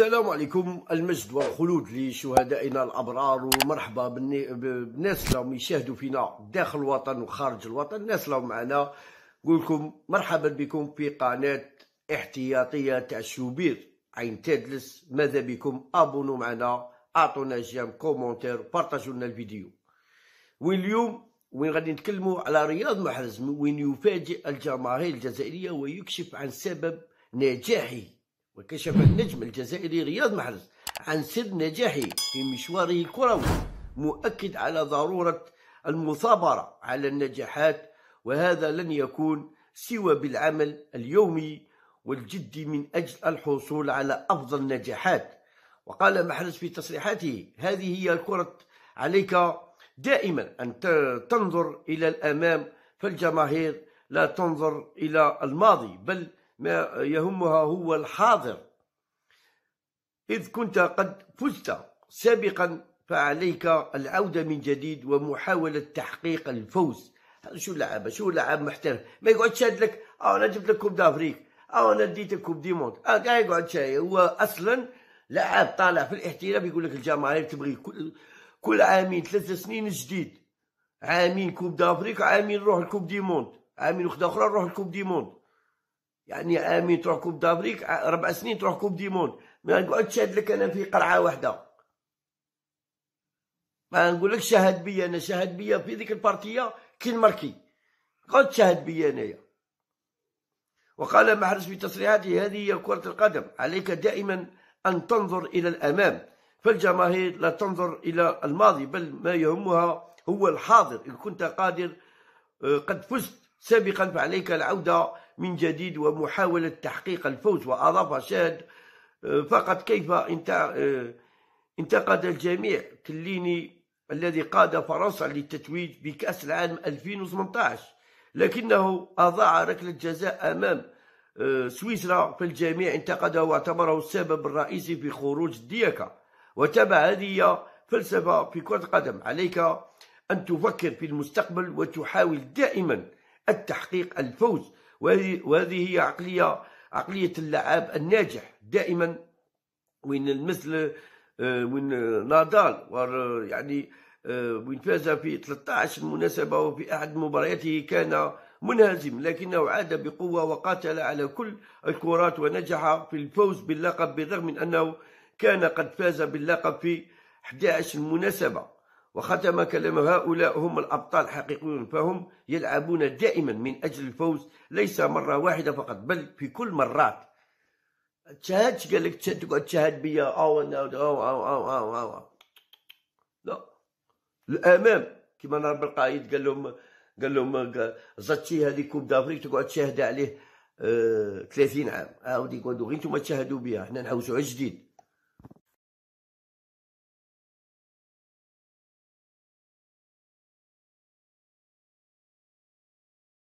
السلام عليكم، المجد والخلود لشهدائنا الابرار، ومرحبا بالناس اللي راهم يشاهدوا فينا داخل الوطن وخارج الوطن. الناس اللي راهم معنا نقول لكم مرحبا بكم في قناه احتياطيه تاع الشوبير عين تدلس. ماذا بكم، ابونوا معنا، اعطونا جيم، كومونتير، بارطاجوا لنا الفيديو. واليوم وين غادي نتكلموا على رياض محرز، وين يفاجئ الجماهير الجزائريه ويكشف عن سبب نجاحه. وكشف النجم الجزائري رياض محرز عن سر نجاحه في مشواره الكروي، مؤكد على ضرورة المثابرة على النجاحات، وهذا لن يكون سوى بالعمل اليومي والجدي من أجل الحصول على أفضل النجاحات. وقال محرز في تصريحاته: هذه هي الكرة، عليك دائما أن تنظر إلى الأمام، فالجماهير لا تنظر إلى الماضي بل ما يهمها هو الحاضر. إذ كنت قد فزت سابقا فعليك العودة من جديد ومحاولة تحقيق الفوز. شو لعب محترف ما يقعد شاد لك أنا جبت لك كوب دافريك، أنا اديتك كوب دي مونت، كاع يقعد شاي. هو أصلا لعاب طالع في الاحتراف، يقول لك الجماهير تبغي كل عامين ثلاثة سنين جديد، عامين كوب دافريك، عامين نروح الكوب دي مونت، عامين وحدة أخرى نروح الكوب دي مونت، يعني عامين تروح كوب دافريك، 4 سنين تروح كوب ديمون. ما نقعد شاد لك انا في قرعه واحده، ما نقول لك شاهد بيا انا، شاهد بيا في ذيك البارتيه كي نماركي، قعد شاهد بيا انايا. وقال محرز في تصريحاته: هذه هي كره القدم، عليك دائما ان تنظر الى الامام، فالجماهير لا تنظر الى الماضي بل ما يهمها هو الحاضر. ان كنت قادر قد فزت سابقا فعليك العودة من جديد ومحاولة تحقيق الفوز. وأضاف شاهد فقط كيف انتقد الجميع كليني الذي قاد فرنسا للتتويج بكأس العالم 2018، لكنه أضاع ركلة جزاء أمام سويسرا، فالجميع انتقده واعتبره السبب الرئيسي في خروج الديكا. وتبع هذه فلسفة في كرة القدم، عليك أن تفكر في المستقبل وتحاول دائما التحقيق الفوز، وهذه هي عقلية اللاعب الناجح دائما. وين مثل وين نادال يعني وين فاز في 13 مناسبة، وفي أحد مبارياته كان منهزم لكنه عاد بقوة وقاتل على كل الكرات ونجح في الفوز باللقب، بالرغم من أنه كان قد فاز باللقب في 11 مناسبة. وختم كلامه: هؤلاء هم الأبطال الحقيقيون، فهم يلعبون دائما من أجل الفوز، ليس مرة واحدة فقط بل في كل مرات. تشاهدش قال لك تقعد تشاهد بيا أو لا، الأمام كما نهار بالقايد قال لهم زاتشي هذه كوب دافريك تقعد تشاهد عليه 30 عام، عاود يقعدوا غير نتوما تشاهدوا بها، حنا نحوسوا على جديد.